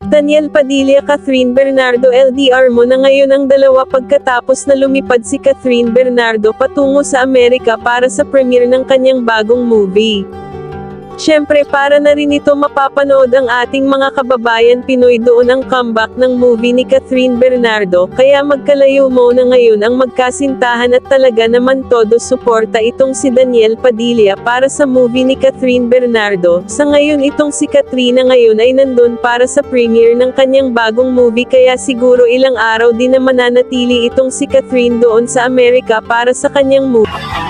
Daniel Padilla, Kathryn Bernardo. LDR mo na ngayon ang dalawa pagkatapos na lumipad si Kathryn Bernardo patungo sa Amerika para sa premiere ng kanyang bagong movie. Siyempre para na rin ito mapapanood ang ating mga kababayan Pinoy doon ang comeback ng movie ni Kathryn Bernardo, kaya magkalayo mo na ngayon ang magkasintahan at talaga naman todo suporta itong si Daniel Padilla para sa movie ni Kathryn Bernardo. Sa ngayon itong si Katrina ngayon ay nandun para sa premiere ng kanyang bagong movie, kaya siguro ilang araw din na mananatili itong si Kathryn doon sa Amerika para sa kanyang movie.